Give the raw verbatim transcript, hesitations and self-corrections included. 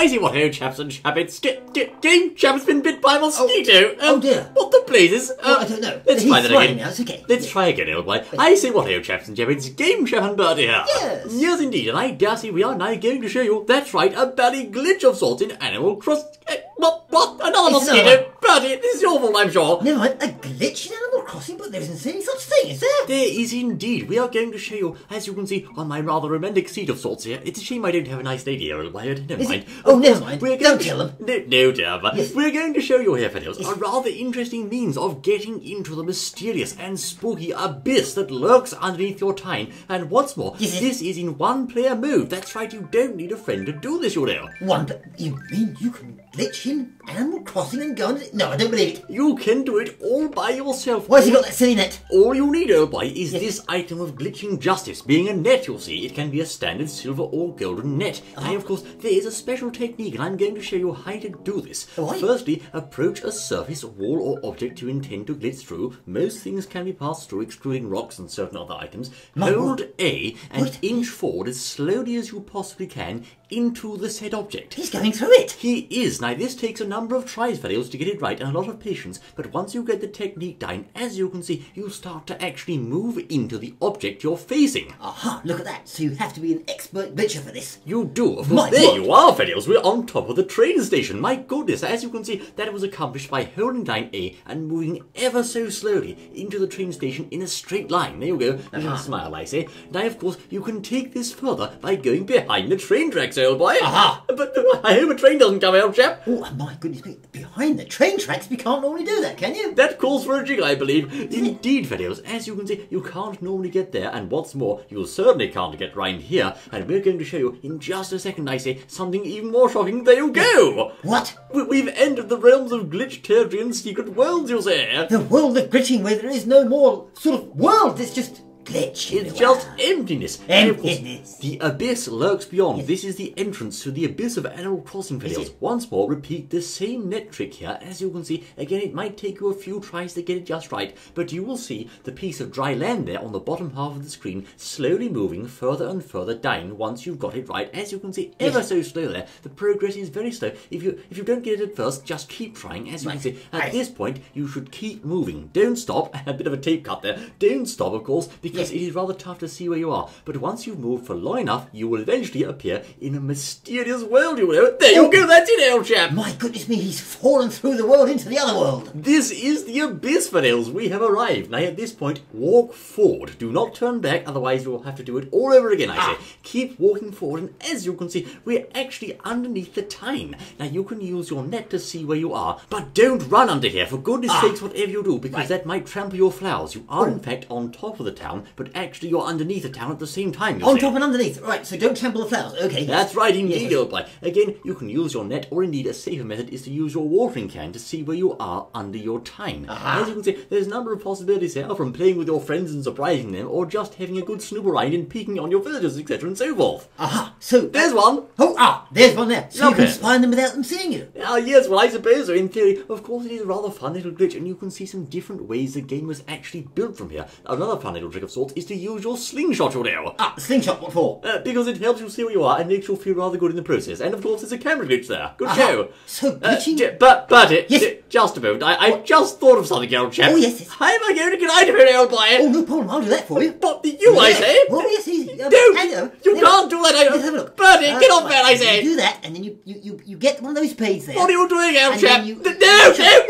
Icy what ho, chaps and chappets. Game chap has been bit by a mosquito. Oh, um, oh dear. What the blazes? Um, well, I don't know. Let's He's try that again. Now. It's okay. Let's yeah. try again, old boy. I say what ho, chaps and chappets. Game chap and birdie here. Yes. Yes, indeed. And I, Darcy, we are now going to show you, that's right, a bally glitch of sorts in Animal Crossing. Uh, what? What? Another it's mosquito? Birdie, this is your fault, I'm sure. Never mind. A glitch in Animal Crossing? But there isn't any such thing, is there? There is indeed. We are going to show you, as you can see, on my rather romantic seat of sorts here. It's a shame I don't have a nice lady here, old boy. Never is mind. It? Oh, never mind. We're Don't kill them. No, no, dear. Yes. We're going to show you here, fellows, yes. a rather interesting means of getting into the mysterious and spooky abyss that lurks underneath your time. And what's more, yes. this is in one-player mode. That's right, you don't need a friend to do this, you know. One? You mean you can glitch in Animal Crossing and go on? No, I don't believe it. You can do it all by yourself. Why has he got that silly net? All you need, oh boy, is yes. this item of glitching justice. Being a net, you'll see, it can be a standard silver or golden net. Oh. And of course, there is a special technique, and I'm going to show you how to do this. Right. Firstly, approach a surface, wall, or object you intend to glitch through. Most things can be passed through, excluding rocks and certain other items. My Hold what? A and what? inch forward as slowly as you possibly can into the said object. He's going through it! He is! Now, this takes a number of tries, fellows, to get it right and a lot of patience, but once you get the technique down, as you can see, you start to actually move into the object you're facing. Aha! Look at that! So you have to be an expert glitcher for this. You do, of course. My there God. you are, fellows! We're on top of the train station! My goodness! As you can see, that was accomplished by holding down A and moving ever so slowly into the train station in a straight line. There you go. You can smile, I say. Now, of course, you can take this further by going behind the train tracks, old boy. Aha! But uh, I hope a train doesn't come, old chap. Oh, my goodness me. Behind the train tracks, we can't normally do that, can you? That calls for a jig, I believe. Indeed, fellows, as you can see, you can't normally get there, and what's more, you certainly can't get round here, and we're going to show you in just a second, I say, something even more shocking. There you go! What? We we've entered the realms of glitched territory and secret worlds, you say. The world of glitching where there is no more sort of world, it's just... glitch. It's just emptiness. Emptiness. The abyss lurks beyond. Yes. This is the entrance to the abyss of Animal Crossing, fellows. Once more, repeat the same net trick here. As you can see, again, it might take you a few tries to get it just right, but you will see the piece of dry land there on the bottom half of the screen slowly moving further and further down once you've got it right. As you can see, ever yes. so slow there. The progress is very slow. If you if you don't get it at first, just keep trying. As you right. can see, at right. this point, you should keep moving. Don't stop. A bit of a tape cut there. Don't stop, of course, because Yes. it is rather tough to see where you are, but once you've moved for long enough, you will eventually appear in a mysterious world, you know. There you go, that's it, old chap! My goodness me, he's fallen through the world into the other world! This is the abyss, fellows. We have arrived. Now, at this point, walk forward. Do not turn back, otherwise you will have to do it all over again, I ah. say. Keep walking forward, and as you can see, we're actually underneath the time. Now, you can use your net to see where you are, but don't run under here, for goodness ah. sakes, whatever you do, because right. that might trample your flowers. You are, Ooh. in fact, on top of the town, but actually you're underneath the town at the same time. On top and underneath. Right, so don't trample the flowers. Okay. That's right indeed, old boy. Again, you can use your net, or indeed a safer method is to use your watering can to see where you are under your time. Uh-huh. As you can see, there's a number of possibilities here, from playing with your friends and surprising them, or just having a good snoop around and peeking on your villagers, et cetera and so forth. Aha, uh-huh. so... There's one. Oh, ah, there's one there. So okay. you can spy on them without them seeing you. Ah, uh, yes, well, I suppose so. In theory, of course, it is a rather fun little glitch, and you can see some different ways the game was actually built from here. Another fun little trick of sorts is to use your slingshot, you know. Ah, slingshot, what for? Uh, because it helps you see where you are and makes you feel rather good in the process. And of course, there's a camera glitch there. Good Aha. show. So glitching... Uh, but, but, it, yes. it, just a moment. I, I just thought of something, old chap. Oh, yes, yes. How am I going to get out of here, old boy? Oh, no problem. I'll do that for you. But you, yes. I say. Well, yes, easy. Um, no, and, uh, you can't do that, I Let's have a look. Bertie, uh, get off right. there, I say. You do that, and then you, you, you, you get one of those pages there. What are you doing, old and chap? You, the, no, no,